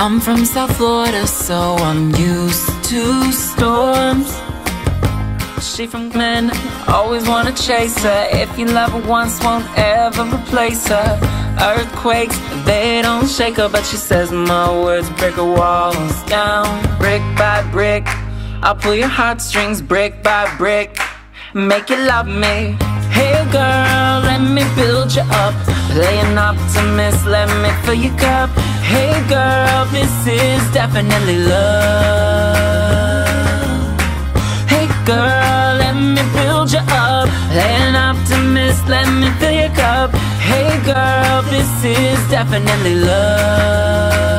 I'm from South Florida, so I'm used to storms. She from Glen, always wanna chase her. If you love her once, won't ever replace her. Earthquakes, they don't shake her, but she says my words break her walls down. Brick by brick, I'll pull your heartstrings brick by brick, make you love me. Hey girl, let me build you up, play an optimist, let me fill your cup. Hey girl, this is definitely love. Hey girl, let me build you up, play an optimist, let me fill your cup. Hey girl, this is definitely love.